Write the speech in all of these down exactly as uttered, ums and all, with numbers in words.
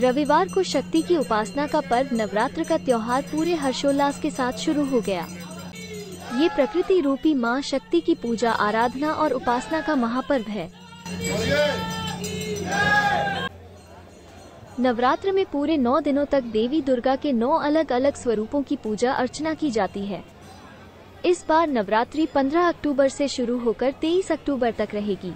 रविवार को शक्ति की उपासना का पर्व नवरात्र का त्योहार पूरे हर्षोल्लास के साथ शुरू हो गया। ये प्रकृति रूपी मां शक्ति की पूजा, आराधना और उपासना का महापर्व है। नवरात्र में पूरे नौ दिनों तक देवी दुर्गा के नौ अलग अलग स्वरूपों की पूजा अर्चना की जाती है। इस बार नवरात्रि पंद्रह अक्टूबर से शुरू होकर तेईस अक्टूबर तक रहेगी।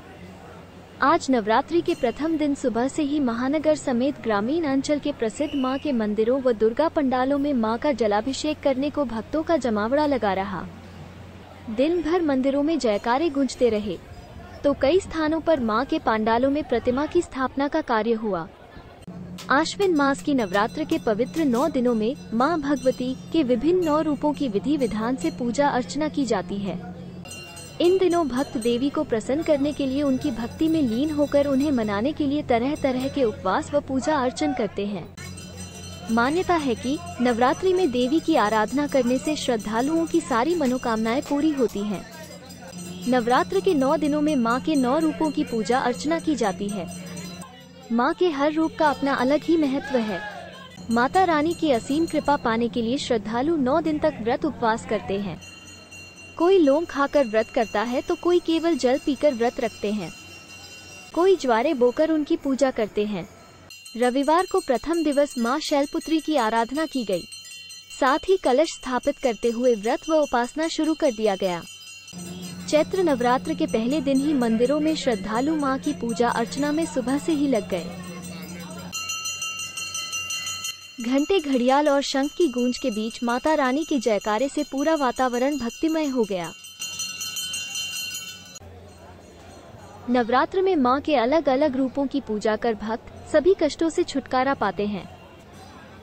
आज नवरात्रि के प्रथम दिन सुबह से ही महानगर समेत ग्रामीण अंचल के प्रसिद्ध मां के मंदिरों व दुर्गा पंडालों में मां का जलाभिषेक करने को भक्तों का जमावड़ा लगा रहा। दिन भर मंदिरों में जयकारे गूंजते रहे तो कई स्थानों पर मां के पंडालों में प्रतिमा की स्थापना का कार्य हुआ। आश्विन मास की नवरात्र के पवित्र नौ दिनों में मां भगवती के विभिन्न नौ रूपों की विधि विधान से पूजा अर्चना की जाती है। इन दिनों भक्त देवी को प्रसन्न करने के लिए उनकी भक्ति में लीन होकर उन्हें मनाने के लिए तरह तरह के उपवास व पूजा अर्चन करते हैं। मान्यता है कि नवरात्रि में देवी की आराधना करने से श्रद्धालुओं की सारी मनोकामनाएं पूरी होती है। नवरात्र के नौ दिनों में माँ के नौ रूपों की पूजा अर्चना की जाती है। माँ के हर रूप का अपना अलग ही महत्व है। माता रानी की असीम कृपा पाने के लिए श्रद्धालु नौ दिन तक व्रत उपवास करते हैं। कोई लौंग खाकर व्रत करता है तो कोई केवल जल पीकर व्रत रखते हैं, कोई ज्वारे बोकर उनकी पूजा करते हैं। रविवार को प्रथम दिवस माँ शैलपुत्री की आराधना की गई। साथ ही कलश स्थापित करते हुए व्रत व उपासना शुरू कर दिया गया। चैत्र नवरात्र के पहले दिन ही मंदिरों में श्रद्धालु मां की पूजा अर्चना में सुबह से ही लग गए। घंटे, घड़ियाल और शंख की गूंज के बीच माता रानी के जयकारे से पूरा वातावरण भक्तिमय हो गया। नवरात्र में मां के अलग अलग रूपों की पूजा कर भक्त सभी कष्टों से छुटकारा पाते हैं।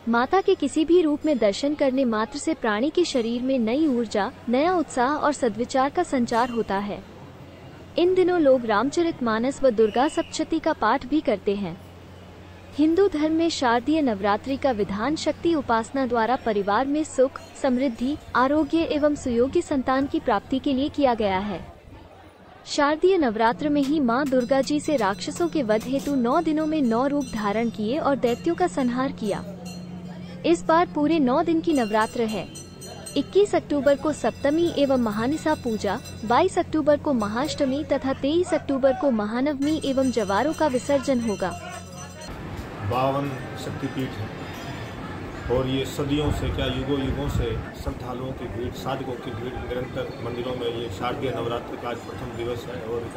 माता के किसी भी रूप में दर्शन करने मात्र से प्राणी के शरीर में नई ऊर्जा, नया उत्साह और सद्विचार का संचार होता है। इन दिनों लोग रामचरितमानस व दुर्गा सप्तशती का पाठ भी करते हैं। हिंदू धर्म में शारदीय नवरात्रि का विधान शक्ति उपासना द्वारा परिवार में सुख, समृद्धि, आरोग्य एवं सुयोग्य संतान की प्राप्ति के लिए किया गया है। शारदीय नवरात्र में ही माँ दुर्गा जी से राक्षसों के वध हेतु नौ दिनों में नौ रूप धारण किए और दैत्यों का संहार किया। इस बार पूरे नौ दिन की नवरात्र है। इक्कीस अक्टूबर को सप्तमी एवं महानिशा पूजा, बाईस अक्टूबर को महाअष्टमी तथा तेईस अक्टूबर को महानवमी एवं जवारों का विसर्जन होगा। बावन शक्तिपीठ है और ये सदियों से, क्या युगों युगों से श्रद्धालुओं की भीड़, साधकों की भीड़ निरंतर मंदिरों में। ये शारदीय नवरात्र का आज प्रथम दिवस है और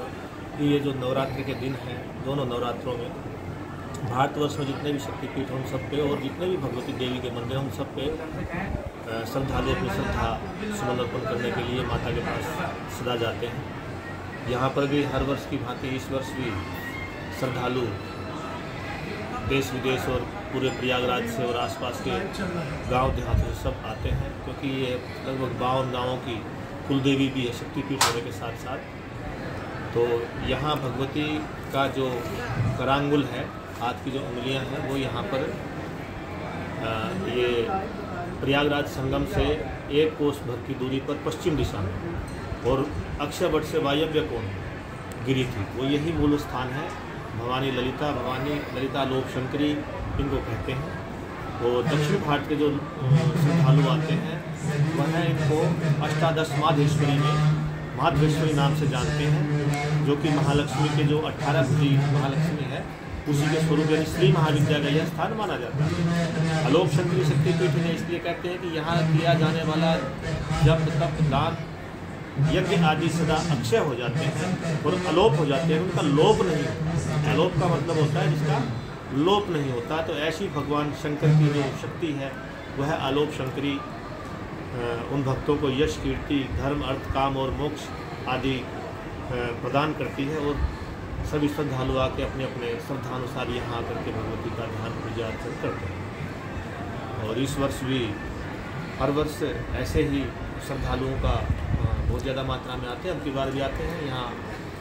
ये जो नवरात्र के दिन हैं, दोनों नवरात्रों में भारतवर्ष में जितने भी शक्तिपीठ हम सब पे और जितने भी भगवती देवी के मंदिर हम सब पे श्रद्धालु अपनी श्रद्धा सुमन अर्पण करने के लिए माता के पास सदा जाते हैं। यहाँ पर भी हर वर्ष की भांति इस वर्ष भी श्रद्धालु देश विदेश और पूरे प्रयागराज से और आसपास के गांव देहातों से सब आते हैं, क्योंकि ये लगभग बावन गाँवों की कुलदेवी भी है शक्तिपीठ होने के साथ साथ। तो यहाँ भगवती का जो करांगुल है, हाथ की जो उंगलियां हैं, वो यहाँ पर आ, ये प्रयागराज संगम से एक कोस भर की दूरी पर पश्चिम दिशा में और अक्षयवट से वायव्य कोण गिरी थी। वो यही मूल स्थान है। भवानी ललिता, भवानी ललिता आलोपशंकरी इनको कहते हैं। तो दक्षिण भारत के जो श्रद्धालु आते हैं वह इनको अष्टादश महाधेश्वरी में महाधेश्वरी नाम से जानते हैं, जो कि महालक्ष्मी के जो अठारह भुजी महालक्ष्मी है उसी के स्वरूप यानी श्री महाविद्या का यह स्थान माना जाता है। आलोपशंकरी शक्तिपीठ है इसलिए कहते हैं कि यहाँ किया जाने वाला जप, तप, दान, यज्ञ आदि सदा अक्षय हो जाते हैं और अलोप हो जाते हैं, उनका लोप नहीं होता। अलोप का मतलब होता है जिसका लोप नहीं होता। तो ऐसी भगवान शंकर की जो शक्ति है वह आलोपशंकरी उन भक्तों को यश, कीर्ति, धर्म, अर्थ, काम और मोक्ष आदि प्रदान करती है और सभी श्रद्धालु आके अपने अपने श्रद्धानुसार यहाँ आकर के भगवती का ध्यान, पूजा अर्चन करते हैं। और इस वर्ष भी हर वर्ष ऐसे ही श्रद्धालुओं का बहुत ज़्यादा मात्रा में आते हैं। अब की बार भी आते हैं। यहाँ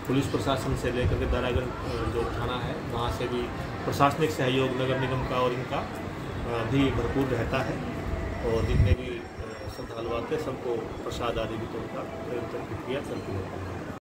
पुलिस प्रशासन से लेकर के दारागंज जो थाना है वहाँ से भी प्रशासनिक सहयोग नगर निगम का और इनका भी भरपूर रहता है और जितने भी श्रद्धालु आते हैं सबको प्रसाद आदि भी तो उनका निरंतर प्रक्रिया चलती रहती है।